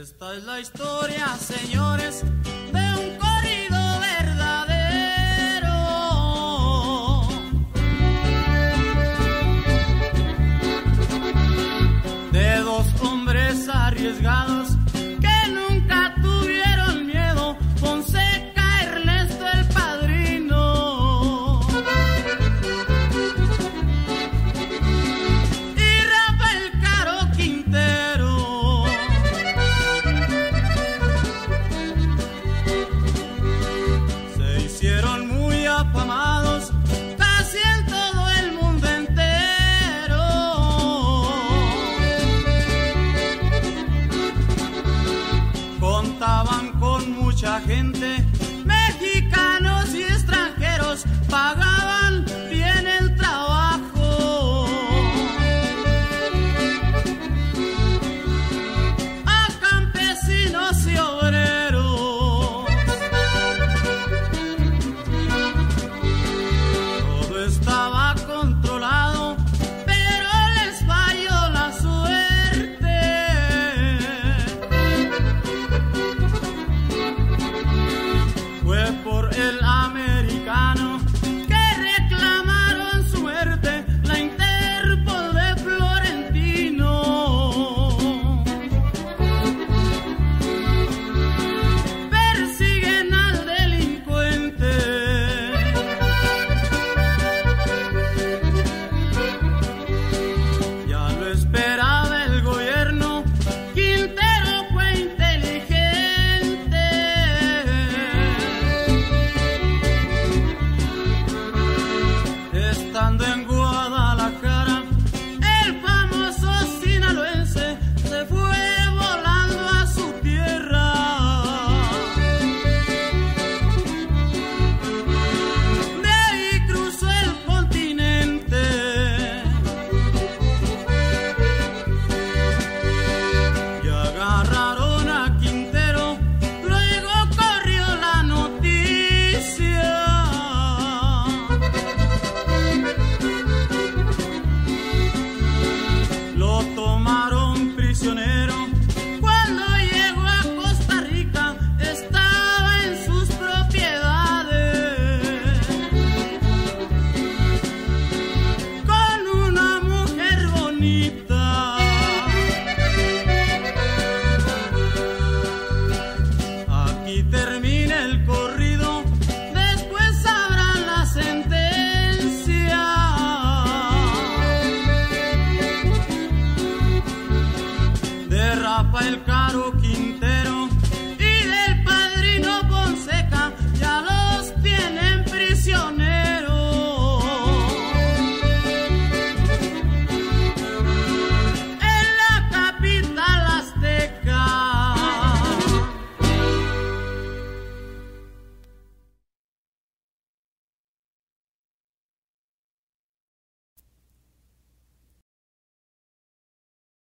Esta es la historia, señores, de un corrido verdadero. De dos hombres arriesgados que nunca tuvieron miedo. Fonseca Ernesto el padrino y Rafael Caro Quintero. Se hicieron muy afamados casi en todo el mundo entero. Contaban con mucha gente, mexicanos y extranjeros, pagaban bien el trabajo. A campesinos y obreros. Todo estaba controlado, pero les falló la suerte. Fue por el americano que reclamaron suerte, la Interpol de Florentino. Persiguen al delincuente. Ya lo esperaba el gobierno, Quintero fue inteligente. Estando en Guadalajara, el famoso sinaloense se fue volando a su tierra. De ahí cruzó el continente. Y agarraron a Quintero, luego corrió la noticia. Lo tomaron prisionero. Cuando llegó a Costa Rica, estaba en sus propiedades con una mujer bonita. Aquí termina el corrido, después habrá la sentencia de Rafael Caro Quintero.